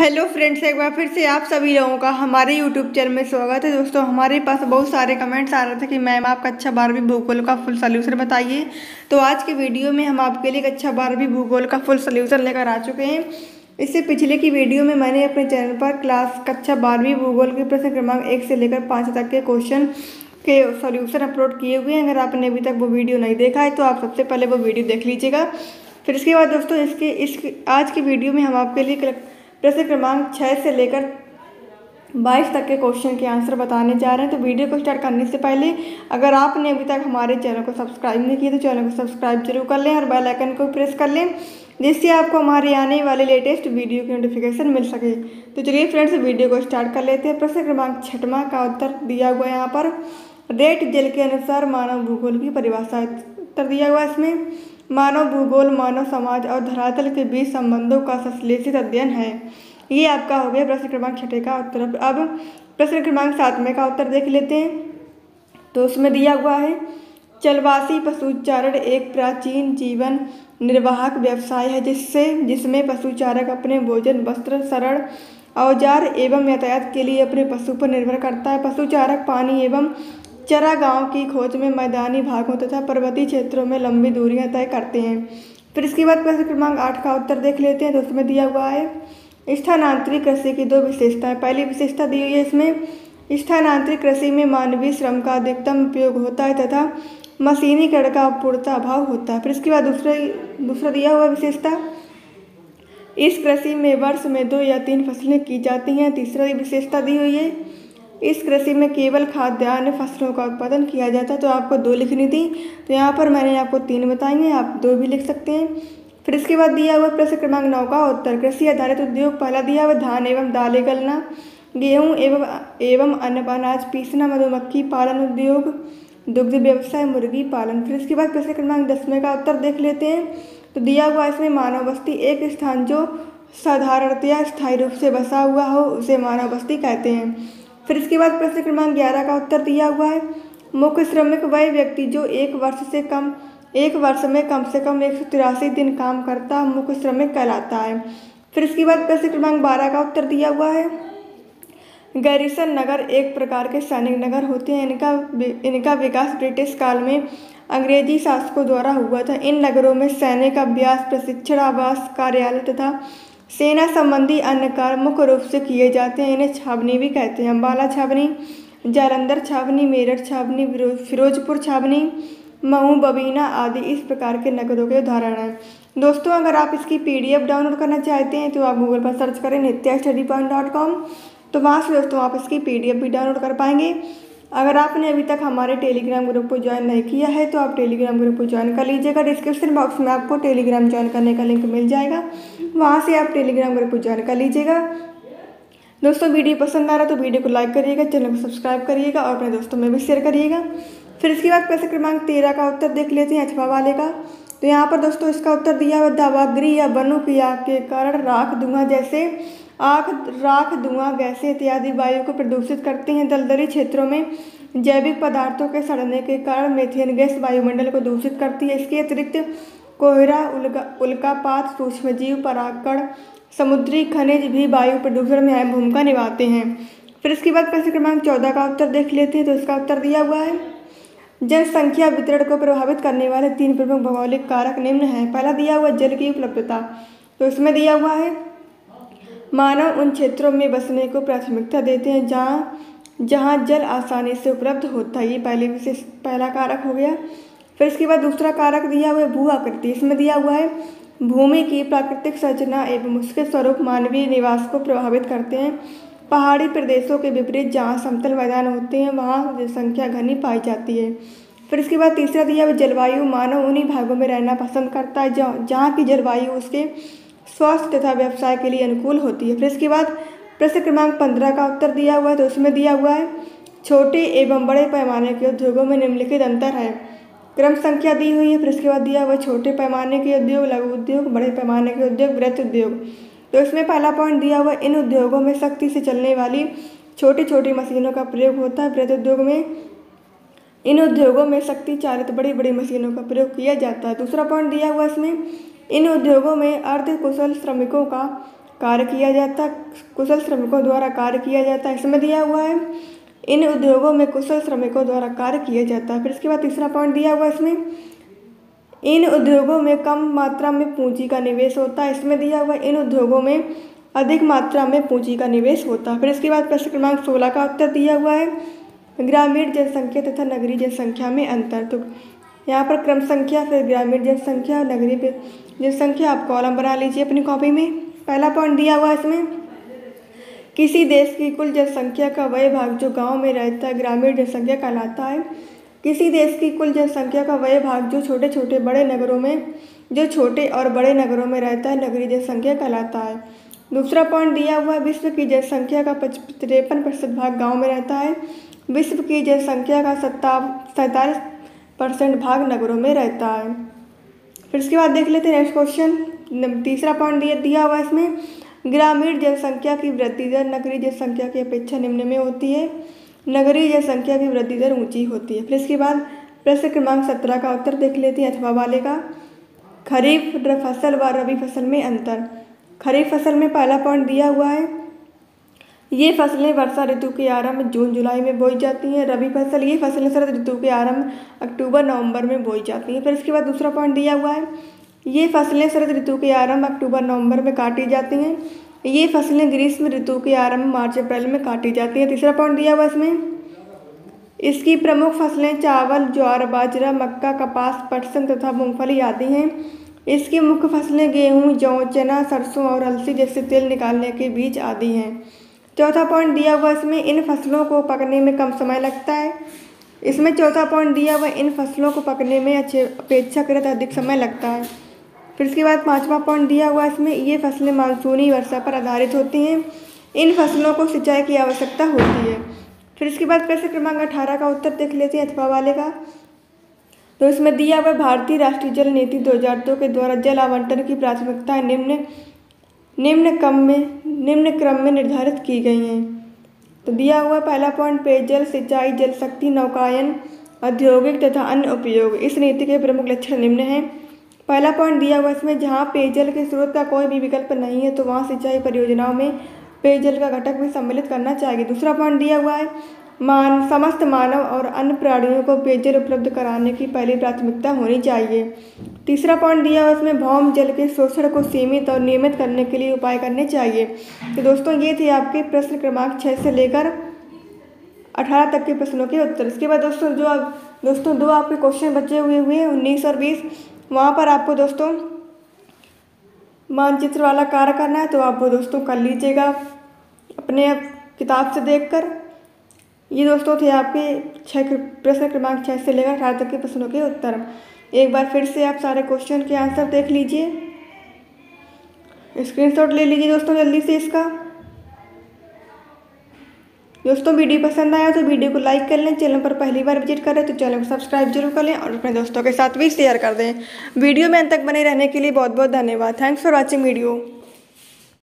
Hello friends, एक बार फिर से आप सभी लोगों का हमारे यूट्यूब चैनल में स्वागत है। दोस्तों, हमारे पास बहुत सारे कमेंट्स आ रहे थे कि मैम आप कक्षा 12वीं भूगोल का फुल सॉल्यूशन बताइए। तो आज के वीडियो में हम आपके लिए कक्षा 12वीं भूगोल का फुल सॉल्यूशन लेकर आ चुके हैं। इससे पिछले की वीडियो में मैंने अपने चैनल पर क्लास कक्षा 12वीं भूगोल के प्रश्न क्रमांक 1 से लेकर 5 तक के क्वेश्चन के सॉल्यूशन अपलोड किए हुए हैं। अगर आपने अभी तक वो वीडियो नहीं देखा है तो आप सबसे पहले वो वीडियो देख लीजिएगा। फिर इसके बाद दोस्तों इसके आज की वीडियो में हम आपके लिए प्रश्न क्रमांक 6 से लेकर 22 तक के क्वेश्चन के आंसर बताने जा रहे हैं। तो वीडियो को स्टार्ट करने से पहले अगर आपने अभी तक हमारे चैनल को सब्सक्राइब नहीं किया तो चैनल को सब्सक्राइब जरूर कर लें और बेल आइकन को प्रेस कर लें, जिससे आपको हमारे आने वाले लेटेस्ट वीडियो की नोटिफिकेशन मिल सके। तो चलिए फ्रेंड्स, वीडियो को स्टार्ट कर लेते हैं। प्रश्न क्रमांक 6वां का उत्तर दिया हुआ है यहाँ पर। रेट जल के अनुसार मानव भूगोल की परिभाषा, उत्तर दिया हुआ है इसमें। मानव भूगोल मानव समाज और धरातल के बीच संबंधों का संश्लेषित अध्ययन है। ये आपका हो गया प्रश्न क्रमांक 6 का उत्तर। अब प्रश्न क्रमांक 7 का उत्तर देख लेते हैं। तो उसमें दिया हुआ है, चलवासी पशुचारण एक प्राचीन जीवन निर्वाहक व्यवसाय है जिसमें पशुचारक अपने भोजन, वस्त्र, शरण, औजार एवं यातायात के लिए अपने पशु पर निर्भर करता है। पशुचारक पानी एवं चरागाहों की खोज में मैदानी भागों तथा पर्वतीय क्षेत्रों में लंबी दूरियां तय करते हैं। फिर इसके बाद प्रश्न क्रमांक 8 का उत्तर देख लेते हैं। तो उसमें दिया हुआ है, स्थानांतरित कृषि की दो विशेषताएं। पहली विशेषता दी हुई है इसमें, स्थानांतरित कृषि में मानवीय श्रम का अधिकतम उपयोग होता है तथा मशीनीकरण का पूर्णतः अभाव होता है। फिर इसके बाद दूसरा दिया हुआ विशेषता, इस कृषि में वर्ष में 2 या 3 फसलें की जाती हैं। तीसरी विशेषता दी हुई है, इस कृषि में केवल खाद्यान्न फसलों का उत्पादन किया जाता है। तो आपको 2 लिखनी थी, तो यहाँ पर मैंने आपको 3 बताई हैं, आप 2 भी लिख सकते हैं। फिर इसके बाद दिया हुआ प्रश्न क्रमांक 9 का उत्तर, कृषि आधारित उद्योग। पहला दिया हुआ, धान एवं दालें गलना, गेहूँ एवं अन्य अनाज पीसना, मधुमक्खी पालन उद्योग, दुग्ध व्यवसाय, मुर्गी पालन। फिर इसके बाद प्रश्न क्रमांक 10 का उत्तर देख लेते हैं। तो दिया हुआ इसमें, मानव बस्ती, एक स्थान जो साधारणतया स्थायी रूप से बसा हुआ हो उसे मानव बस्ती कहते हैं। फिर इसके बाद प्रश्न क्रमांक 11 का उत्तर दिया हुआ है, मुख्य श्रमिक वह व्यक्ति जो एक वर्ष में कम से कम 183 दिन काम करता मुख्य श्रमिक कहलाता है। फिर इसके बाद प्रश्न क्रमांक 12 का उत्तर दिया हुआ है, गैरिसन नगर एक प्रकार के सैनिक नगर होते हैं। इनका विकास ब्रिटिश काल में अंग्रेजी शासकों द्वारा हुआ था। इन नगरों में सैनिक अभ्यास, प्रशिक्षण, आवास, कार्यालय तथा सेना संबंधी अन्य कार्य मुख्य रूप से किए जाते हैं। इन्हें छावनी भी कहते हैं। अम्बाला छावनी, जालंधर छावनी, मेरठ छावनी, फिरोजपुर छावनी, मऊ, बबीना आदि इस प्रकार के नगरों के उदाहरण हैं। दोस्तों, अगर आप इसकी PDF डाउनलोड करना चाहते हैं तो आप गूगल पर सर्च करें nityastudypoint.com, तो वहाँ से दोस्तों आप इसकी PDF भी डाउनलोड कर पाएंगे। अगर आपने अभी तक हमारे टेलीग्राम ग्रुप को ज्वाइन नहीं किया है तो आप टेलीग्राम ग्रुप को ज्वाइन कर लीजिएगा। डिस्क्रिप्शन बॉक्स में आपको टेलीग्राम ज्वाइन करने का लिंक मिल जाएगा, वहाँ से आप टेलीग्राम ग्रुप को ज्वाइन कर लीजिएगा। दोस्तों, वीडियो पसंद आ रहा तो वीडियो को लाइक करिएगा, चैनल को सब्सक्राइब करिएगा और अपने दोस्तों में भी शेयर करिएगा। फिर इसके बाद प्रश्न क्रमांक 13 का उत्तर देख लेते हैं, 8वां वाले का। तो यहाँ पर दोस्तों इसका उत्तर दिया हुआ, दावाग्री या वनों की आग के कारण राख धुआं गैसें इत्यादि वायु को प्रदूषित करते हैं। दलदली क्षेत्रों में जैविक पदार्थों के सड़ने के कारण मीथेन गैस वायुमंडल को दूषित करती है। इसके अतिरिक्त कोहरा, उल्कापात, सूक्ष्मजीव परागण, समुद्री खनिज भी वायु प्रदूषण में अहम भूमिका निभाते हैं। फिर इसके बाद प्रश्न क्रमांक 14 का उत्तर देख लेते हैं। तो इसका उत्तर दिया हुआ है, जनसंख्या वितरण को प्रभावित करने वाले 3 प्रमुख भौगोलिक कारक निम्न हैं। पहला दिया हुआ, जल की उपलब्धता। तो इसमें दिया हुआ है, मानव उन क्षेत्रों में बसने को प्राथमिकता देते हैं जहाँ जल आसानी से उपलब्ध होता है। ये पहला कारक हो गया। फिर इसके बाद दूसरा कारक दिया हुआ है, भू आकृति। इसमें दिया हुआ है, भूमि की प्राकृतिक संरचना एवं उसके स्वरूप मानवीय निवास को प्रभावित करते हैं। पहाड़ी प्रदेशों के विपरीत जहाँ समतल मैदान होते हैं वहाँ जनसंख्या घनी पाई जाती है। फिर इसके बाद तीसरा दिया हुआ, जलवायु। मानव उन्हीं भागों में रहना पसंद करता है जहाँ की जलवायु उसके स्वास्थ्य तथा व्यवसाय के लिए अनुकूल होती है। फिर इसके बाद प्रश्न क्रमांक 15 का उत्तर दिया हुआ है। तो उसमें दिया हुआ है, छोटे एवं बड़े पैमाने के उद्योगों में निम्नलिखित अंतर है। क्रम संख्या दी हुई है। फिर इसके बाद दिया हुआ, छोटे पैमाने के उद्योग, लघु उद्योग, बड़े पैमाने के उद्योग, वृहत उद्योग। तो इसमें पहला पॉइंट दिया हुआ, इन उद्योगों में सख्ती से चलने वाली छोटी छोटी मशीनों का प्रयोग होता है। वृहत उद्योग में इन उद्योगों में शक्ति चालित बड़ी बड़ी मशीनों का प्रयोग किया जाता है। दूसरा पॉइंट दिया हुआ इसमें, इन उद्योगों में अर्ध कुशल श्रमिकों का कार्य किया जाता, कुशल श्रमिकों द्वारा कार्य किया जाता, इसमें दिया हुआ है इन उद्योगों में कुशल श्रमिकों द्वारा कार्य किया जाता है। फिर इसके बाद तीसरा पॉइंट दिया हुआ इसमें इन उद्योगों में कम मात्रा में पूंजी का निवेश होता है, इसमें दिया हुआ इन उद्योगों में अधिक मात्रा में पूंजी का निवेश होता है। फिर इसके बाद प्रश्न क्रमांक 16 का उत्तर दिया हुआ है ग्रामीण जनसंख्या तथा नगरीय जनसंख्या में अंतर। तो यहाँ पर क्रम संख्या, फिर ग्रामीण जनसंख्या और नगरीय जनसंख्या आप कॉलम बना लीजिए अपनी कॉपी में। पहला पॉइंट दिया हुआ इसमें किसी देश की कुल जनसंख्या का वह भाग जो गांव में रहता है ग्रामीण जनसंख्या कहलाता है। किसी देश की कुल जनसंख्या का वह भाग जो छोटे और बड़े नगरों में रहता है नगरीय जनसंख्या कहलाता है। दूसरा पॉइंट दिया हुआ है विश्व की जनसंख्या का 53% भाग गाँव में रहता है। विश्व की जनसंख्या का 47% भाग नगरों में रहता है। फिर इसके बाद देख लेते हैं नेक्स्ट क्वेश्चन। तीसरा पॉइंट दिया हुआ इसमें ग्रामीण जनसंख्या की वृद्धि दर नगरीय जनसंख्या की अपेक्षा निम्न में होती है, नगरीय जनसंख्या की वृद्धि दर ऊंची होती है। फिर इसके बाद प्रश्न क्रमांक 17 का उत्तर देख लेते हैं अथवा वाले का खरीफ फसल व रबी फसल में अंतर। खरीफ फसल में पहला पॉइंट दिया हुआ है ये फसलें वर्षा ऋतु के आरंभ जून जुलाई में बोई जाती हैं। रबी फसल ये फसलें शरद ऋतु के आरंभ अक्टूबर नवंबर में बोई जाती हैं। फिर इसके बाद दूसरा पॉइंट दिया हुआ है ये फसलें शरद ऋतु के आरंभ अक्टूबर नवंबर में काटी जाती हैं। ये फसलें ग्रीष्म ऋतु के आरंभ मार्च अप्रैल में काटी जाती हैं। तीसरा पॉइंट दिया हुआ इसमें इसकी प्रमुख फसलें चावल ज्वार बाजरा मक्का कपास पटसन तथा मूंगफली आदि हैं। इसकी मुख्य फसलें गेहूँ जौ चना सरसों और अलसी जैसे तेल निकालने के बीज आदि हैं। चौथा पॉइंट दिया हुआ इसमें इन फसलों को पकने में कम समय लगता है। इसमें चौथा पॉइंट दिया हुआ इन फसलों को पकने में अपेक्षाकृत अधिक समय लगता है। फिर इसके बाद पाँचवा पॉइंट दिया हुआ इसमें ये फसलें मानसूनी वर्षा पर आधारित होती हैं। इन फसलों को सिंचाई की आवश्यकता होती है। फिर इसके बाद प्रश्न क्रमांक 18 का उत्तर देख लेते हैं अथवा वाले का। तो इसमें दिया हुआ भारतीय राष्ट्रीय जल नीति 2002 के द्वारा जल आवंटन की प्राथमिकताएं निम्न क्रम में निर्धारित की गई हैं। तो दिया हुआ पहला पॉइंट पेयजल सिंचाई जल शक्ति नौकायन औद्योगिक तथा अन्य उपयोग। इस नीति के प्रमुख लक्षण निम्न हैं। पहला पॉइंट दिया हुआ इसमें जहाँ पेयजल के स्रोत का कोई भी विकल्प नहीं है तो वहाँ सिंचाई परियोजनाओं में पेयजल का घटक भी सम्मिलित करना चाहिए। दूसरा पॉइंट दिया हुआ है समस्त मानव और अन्य प्राणियों को पेयजल उपलब्ध कराने की पहली प्राथमिकता होनी चाहिए। तीसरा पॉइंट दिया हुआ इसमें भौम जल के शोषण को सीमित और नियमित करने के लिए उपाय करने चाहिए। तो दोस्तों ये थे आपके प्रश्न क्रमांक 6 से लेकर 18 तक के प्रश्नों के उत्तर। इसके बाद दोस्तों दो आपके क्वेश्चन बचे हुए 19 और 20, वहाँ पर आपको दोस्तों मानचित्र वाला कार्य करना है, तो आप वो दोस्तों कर लीजिएगा अपने किताब से देखकर। ये दोस्तों थे आपके प्रश्न क्रमांक 6 से लेकर 18 तक के प्रश्नों के उत्तर। एक बार फिर से आप सारे क्वेश्चन के आंसर देख लीजिए, स्क्रीनशॉट ले लीजिए दोस्तों जल्दी से इसका। दोस्तों वीडियो पसंद आया तो वीडियो को लाइक कर लें, चैनल पर पहली बार विजिट करें तो चैनल को सब्सक्राइब जरूर कर लें और अपने दोस्तों के साथ भी शेयर कर दें। वीडियो में अंत तक बने रहने के लिए बहुत बहुत धन्यवाद। Thanks for watching video.